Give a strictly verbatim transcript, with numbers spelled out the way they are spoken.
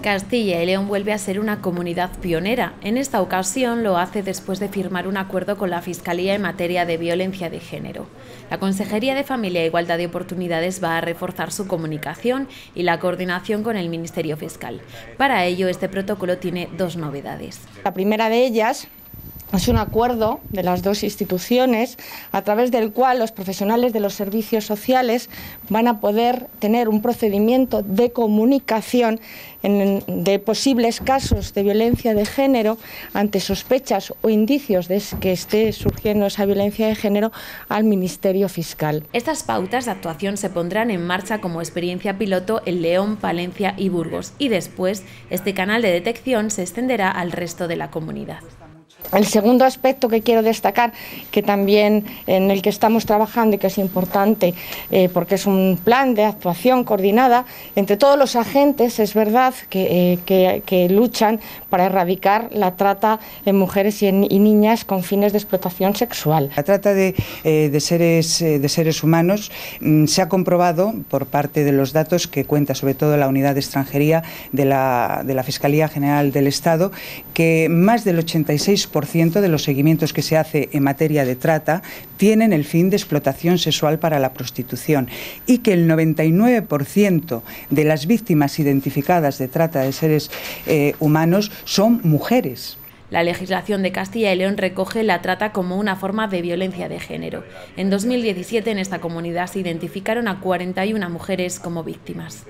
Castilla y León vuelve a ser una comunidad pionera. En esta ocasión lo hace después de firmar un acuerdo con la Fiscalía en materia de violencia de género. La Consejería de Familia e Igualdad de Oportunidades va a reforzar su comunicación y la coordinación con el Ministerio Fiscal. Para ello, este protocolo tiene dos novedades. La primera de ellas es un acuerdo de las dos instituciones a través del cual los profesionales de los servicios sociales van a poder tener un procedimiento de comunicación en, de posibles casos de violencia de género ante sospechas o indicios de que esté surgiendo esa violencia de género al Ministerio Fiscal. Estas pautas de actuación se pondrán en marcha como experiencia piloto en León, Palencia y Burgos, y después este canal de detección se extenderá al resto de la comunidad. El segundo aspecto que quiero destacar, que también en el que estamos trabajando y que es importante eh, porque es un plan de actuación coordinada entre todos los agentes, es verdad, que, eh, que, que luchan para erradicar la trata en mujeres y, en, y niñas con fines de explotación sexual. La trata de, eh, de, seres, eh, de seres humanos mm, se ha comprobado por parte de los datos que cuenta sobre todo la Unidad de Extranjería de la, de la Fiscalía General del Estado, que más del ochenta y seis por ciento de los seguimientos que se hace en materia de trata tienen el fin de explotación sexual para la prostitución, y que el noventa y nueve por ciento de las víctimas identificadas de trata de seres eh, humanos son mujeres. La legislación de Castilla y León recoge la trata como una forma de violencia de género. En dos mil diecisiete en esta comunidad se identificaron a cuarenta y una mujeres como víctimas.